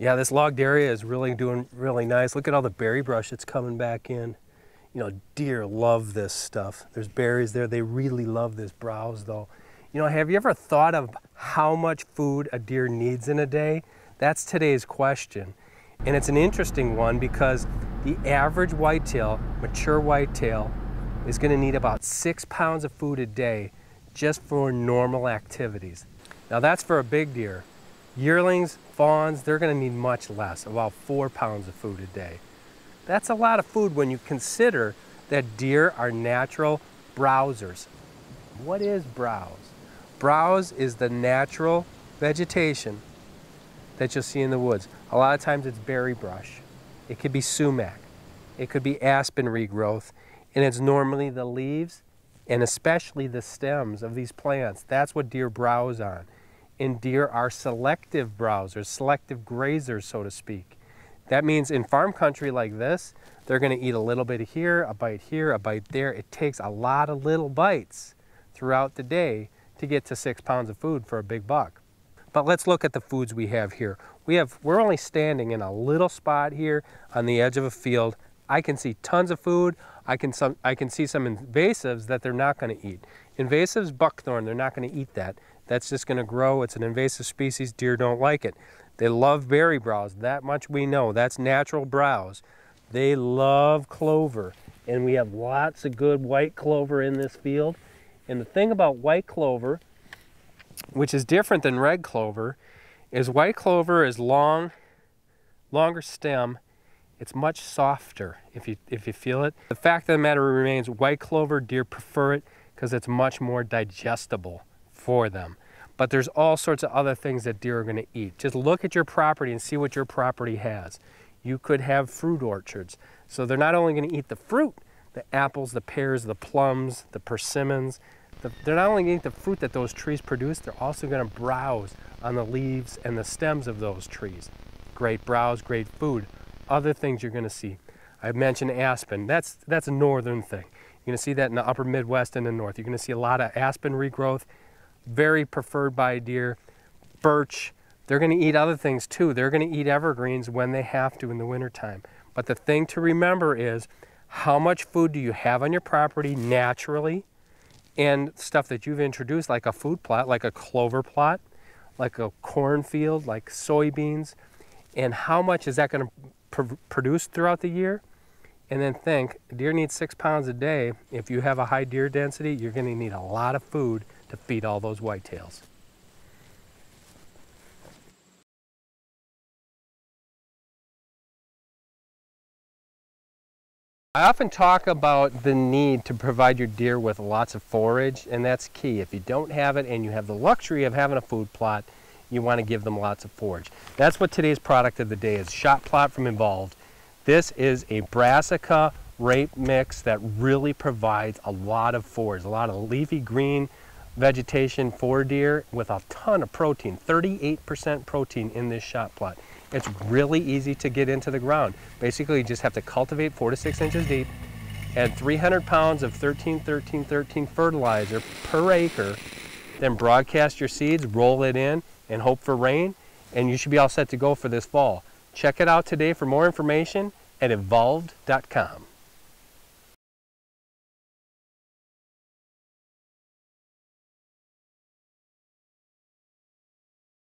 Yeah, this logged area is really doing really nice. Look at all the berry brush that's coming back in. You know, deer love this stuff. There's berries there. They really love this browse though. You know, have you ever thought of how much food a deer needs in a day? That's today's question. And it's an interesting one because the average whitetail, mature whitetail, is going to need about 6 pounds of food a day just for normal activities. Now that's for a big deer. Yearlings, fawns, they're going to need much less, about 4 pounds of food a day. That's a lot of food when you consider that deer are natural browsers. What is browse? Browse is the natural vegetation that you'll see in the woods. A lot of times it's berry brush. It could be sumac. It could be aspen regrowth. And it's normally the leaves and especially the stems of these plants. That's what deer browse on. And deer are selective browsers, selective grazers, so to speak. That means in farm country like this, they're going to eat a little bit of here, a bite there. It takes a lot of little bites throughout the day to get to 6 pounds of food for a big buck. But let's look at the foods we have here. We're only standing in a little spot here on the edge of a field. I can see tons of food. I can see some invasives that they're not going to eat. Invasives, buckthorn, they're not going to eat that. That's just going to grow. It's an invasive species. Deer don't like it. They love berry browse. That much we know. That's natural browse. They love clover. And we have lots of good white clover in this field. And the thing about white clover, which is different than red clover, is white clover is longer stem. It's much softer if you feel it. The fact of the matter remains, white clover, deer prefer it because it's much more digestible for them. But there's all sorts of other things that deer are going to eat. Just look at your property and see what your property has. You could have fruit orchards. So they're not only going to eat the fruit, the apples, the pears, the plums, the persimmons. They're not only going to eat the fruit that those trees produce, they're also going to browse on the leaves and the stems of those trees. Great browse, great food. Other things you're going to see. I mentioned aspen. That's a northern thing. You're going to see that in the upper Midwest and the north. You're going to see a lot of aspen regrowth. Very preferred by deer. Birch, they're going to eat other things too. They're going to eat evergreens when they have to in the wintertime. But the thing to remember is, how much food do you have on your property naturally, and stuff that you've introduced like a food plot, like a clover plot, like a cornfield, like soybeans, and how much is that going to produce throughout the year? And then think, deer needs 6 pounds a day. If you have a high deer density, you're going to need a lot of food to feed all those whitetails. I often talk about the need to provide your deer with lots of forage, and that's key. If you don't have it and you have the luxury of having a food plot, you want to give them lots of forage. That's what today's product of the day is, Shot Plot from Evolved. This is a brassica rape mix that really provides a lot of forage, a lot of leafy green vegetation for deer with a ton of protein, 38% protein in this Shot Plot. It's really easy to get into the ground. Basically, you just have to cultivate 4 to 6 inches deep, and 300 pounds of 13-13-13 fertilizer per acre, then broadcast your seeds, roll it in, and hope for rain, and you should be all set to go for this fall. Check it out today for more information at evolved.com.